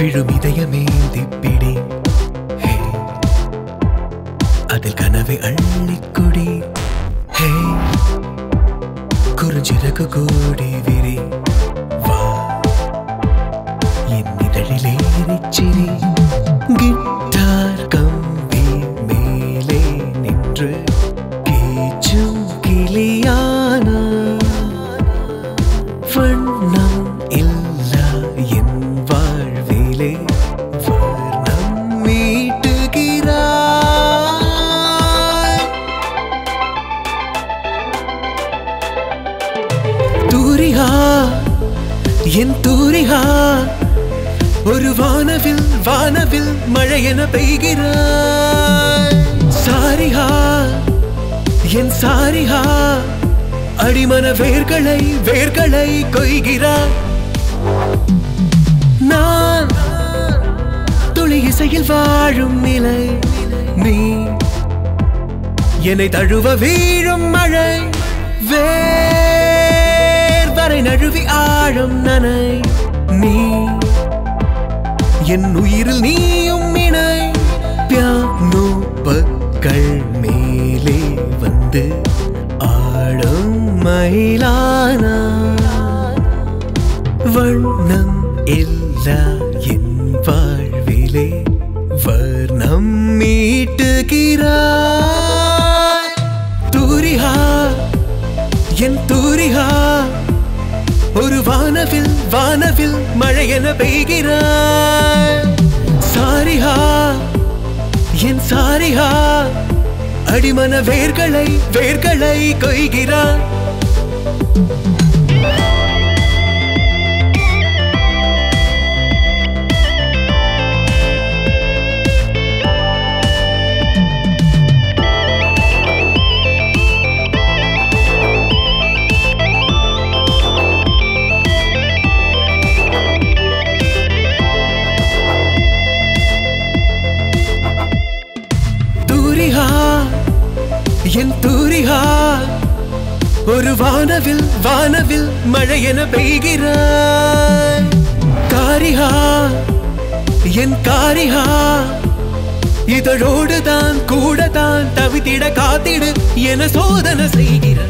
விழுமிதையமேந்திப்பிடி ஹே அதில் கனவை அள்ளிக்குடி ஹே குறுஞ்சிறகு கூடி விரி வா என் நிழலிலேறிச் சிரி கிட்டார் கம்பி மேலே நின்று கீச்சும் கிளியானா வண்ணம் இல்லா என் என் தூரிகா ஒரு வானவில் வானவில் மழையென பெய்கிறாய் சாரிகா என் சாரிகா அடிமன வேர்களை வேர்களை கொய்கிறாய் நான் துளி இசையில் வாழும் நிலை நீ என்னை தழுவ வீழும் மழை நழுவி ஆழம் நனை நீ என் உயிரில் நீயும் இணை பியானோ பக்கள் மேலே வந்து ஆடும் மயிலானா வண்ணம் எல்லா என் வாழ்விலே வர்ணம் மீட்டுகிறாய் தூரிகா என் தூரிகா ஒரு வானவில் வானவில் மழையென பெய்கிறாய் சாரிகா என் சாரிகா அடிமன வேர்களை வேர்களை கொய்கிறாய் என் தூரிகா ஒரு வானவில் வானவில் மழையென பெய்கிறாய் காரிகா என் காரிகா இதழோடுதான் கூடதான் தவித்திட காத்திடு என சோதனை செய்கிறாய்.